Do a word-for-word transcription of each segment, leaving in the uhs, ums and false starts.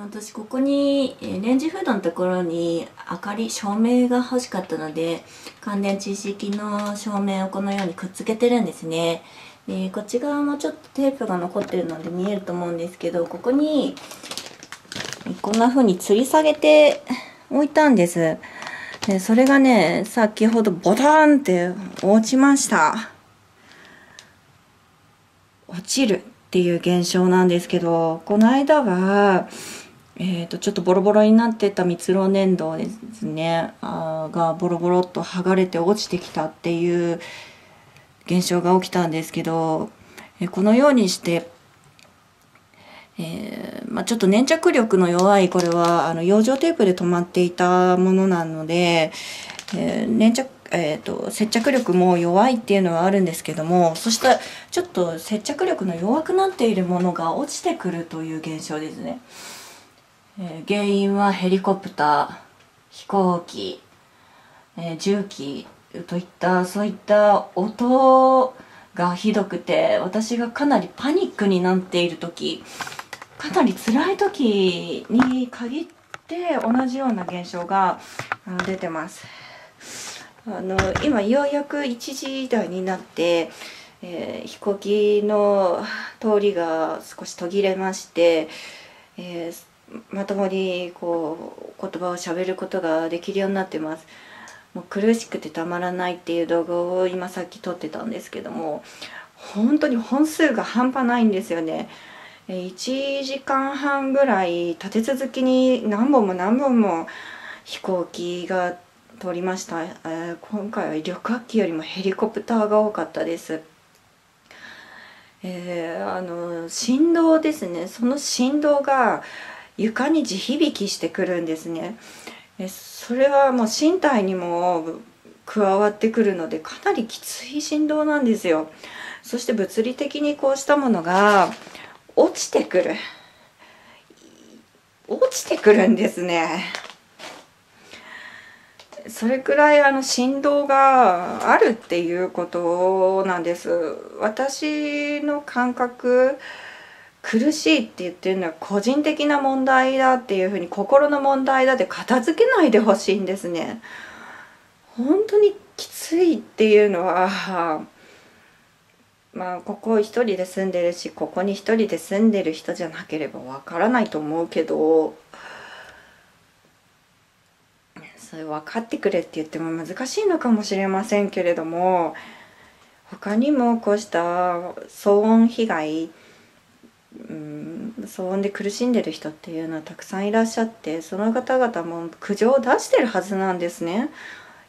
私ここにレンジフードのところに明かり照明が欲しかったので乾電池式の照明をこのようにくっつけてるんですね。でこっち側もちょっとテープが残ってるので見えると思うんですけど、ここにこんな風に吊り下げて置いたんです。でそれがね先ほどボタンって落ちました。落ちるっていう現象なんですけど、この間は、えー、とちょっとボロボロになってた蜜ろう粘土ですねあがボロボロっと剥がれて落ちてきたっていう現象が起きたんですけど、えこのようにして、えーまあ、ちょっと粘着力の弱いこれはあの養生テープで止まっていたものなので、えー、粘着えーと、接着力も弱いっていうのはあるんですけども、そしてちょっと接着力の弱くなっているものが落ちてくるという現象ですね。えー、原因はヘリコプター、飛行機、えー、重機といったそういった音がひどくて、私がかなりパニックになっている時、かなり辛い時に限って同じような現象が出てます。あの今ようやくいちじ台になって、えー、飛行機の通りが少し途切れまして、えー、まともにこう言葉をしゃべることができるようになってます。もう苦しくてたまらないっていう動画を今さっき撮ってたんですけども、本当に本数が半端ないんですよね。いちじかんはんぐらい立て続けに何本も何本も飛行機が通りました、えー、今回は旅客機よりもヘリコプターが多かったです。えー、あの振動ですね、その振動が床に地響きしてくるんですね。えー、それはもう身体にも加わってくるので、かなりきつい振動なんですよ。そして物理的にこうしたものが落ちてくる落ちてくるんですね。それくらいあの振動があるっていうことなんです。私の感覚、苦しいって言ってるのは個人的な問題だっていうふうに、心の問題だって片付けないでほしいんですね。本当にきついっていうのは、まあここ一人で住んでるし、ここに一人で住んでる人じゃなければわからないと思うけど、分かってくれって言っても難しいのかもしれませんけれども、他にもこうした騒音被害、うん、騒音で苦しんでる人っていうのはたくさんいらっしゃって、その方々も苦情を出してるはずなんですね。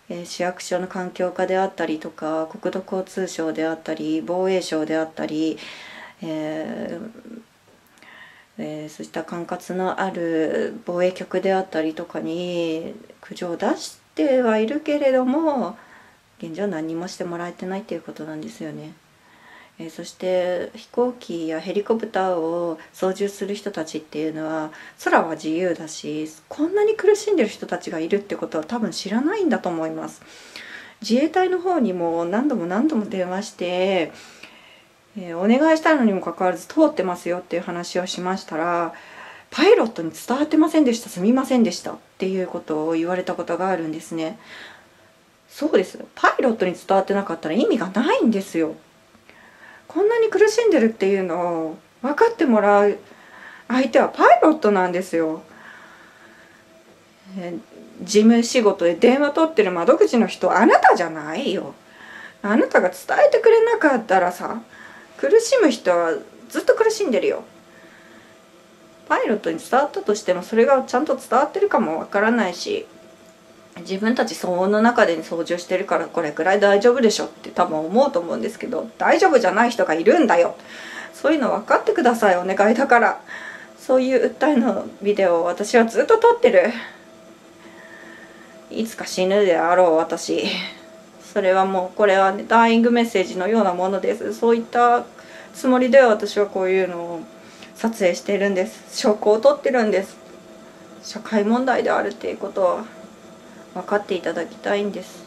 えー、市役所の環境課であったりとか、国土交通省であったり、防衛省であったり、えーえー、そうした管轄のある防衛局であったりとかに苦情を出してはいるけれども、現状何もしてもらえてないということなんですよね。えー、そして飛行機やヘリコプターを操縦する人たちっていうのは、空は自由だし、こんなに苦しんでる人たちがいるってことは多分知らないんだと思います。自衛隊の方にも何度も何度も電話してえー、お願いしたのにもかかわらず通ってますよっていう話をしましたら、パイロットに伝わってませんでした、すみませんでしたっていうことを言われたことがあるんですね。そうです。パイロットに伝わってなかったら意味がないんですよ。こんなに苦しんでるっていうのを分かってもらう相手はパイロットなんですよ。えー、事務仕事で電話取ってる窓口の人、あなたじゃないよ。あなたが伝えてくれなかったらさ、苦しむ人はずっと苦しんでるよ。パイロットに伝わったとしても、それがちゃんと伝わってるかもわからないし、自分たち騒音の中で操縦してるからこれくらい大丈夫でしょって多分思うと思うんですけど、大丈夫じゃない人がいるんだよ。そういうの分かってください、お願いだから。そういう訴えのビデオを私はずっと撮ってる。いつか死ぬであろう私。それはもう、これはね、ダイイングメッセージのようなものです。そういったつもりで私はこういうのを撮影しているんです。証拠を取ってるんです。社会問題であるっていうことは分かっていただきたいんです。